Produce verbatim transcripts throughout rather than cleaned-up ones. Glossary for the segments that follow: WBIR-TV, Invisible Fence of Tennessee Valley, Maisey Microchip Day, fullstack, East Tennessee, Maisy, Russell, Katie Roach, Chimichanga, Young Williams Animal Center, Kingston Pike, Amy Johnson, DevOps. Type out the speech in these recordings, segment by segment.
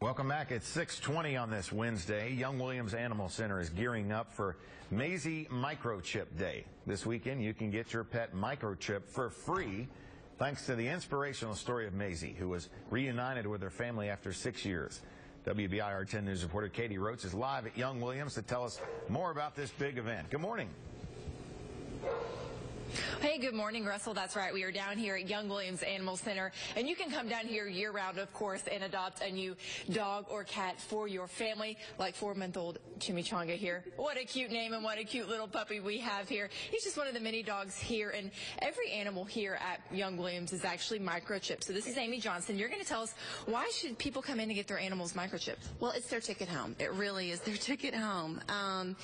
Welcome back. It's six twenty on this Wednesday. Young Williams Animal Center is gearing up for Maisey Microchip Day. This weekend, you can get your pet microchip for free thanks to the inspirational story of Maisey, who was reunited with her family after six years. W B I R ten News reporter Katie Roach is live at Young Williams to tell us more about this big event. Good morning. Hey, good morning, Russell. That's right. We are down here at Young Williams Animal Center, and you can come down here year-round, of course, and adopt a new dog or cat for your family, like four-month-old Chimichanga here. What a cute name and what a cute little puppy we have here. He's just one of the many dogs here, and every animal here at Young Williams is actually microchipped. So this is Amy Johnson. You're going to tell us, why should people come in to get their animals microchipped? Well, it's their ticket home. It really is their ticket home. Um,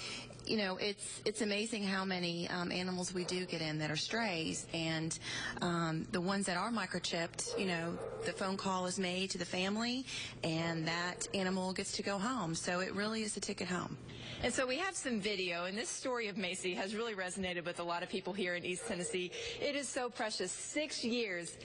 you know, it's, it's amazing how many um, animals we do get in that are strays, and um, the ones that are microchipped, you know, the phone call is made to the family and that animal gets to go home. So it really is a ticket home. And so we have some video, and this story of Maisey has really resonated with a lot of people here in East Tennessee. It is so precious. Six years,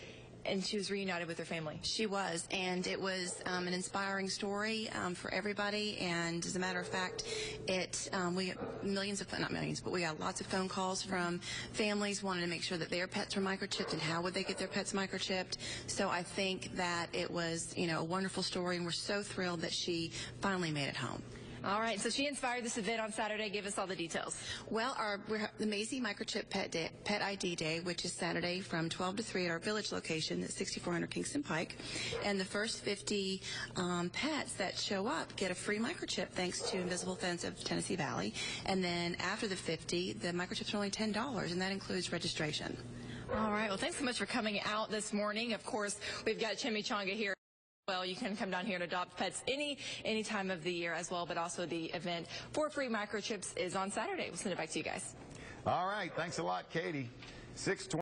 and she was reunited with her family. She was, and it was um, an inspiring story um, for everybody. And as a matter of fact, it um, we got millions of not millions, but we got lots of phone calls from families wanting to make sure that their pets were microchipped and how would they get their pets microchipped. So I think that it was, you know, a wonderful story, and we're so thrilled that she finally made it home. All right, so she inspired this event on Saturday. Give us all the details. Well, our we're, the Maisey Microchip Pet, Day, Pet I D Day, which is Saturday from twelve to three at our village location at sixty-four hundred Kingston Pike. And the first fifty um, pets that show up get a free microchip thanks to Invisible Fence of Tennessee Valley. And then after the fifty, the microchips are only ten dollars, and that includes registration. All right, well, thanks so much for coming out this morning. Of course, we've got Chimichanga here. Well, you can come down here and adopt pets any any time of the year as well, but also the event for free microchips is on Saturday. We'll send it back to you guys. All right. Thanks a lot, Katie. six twenty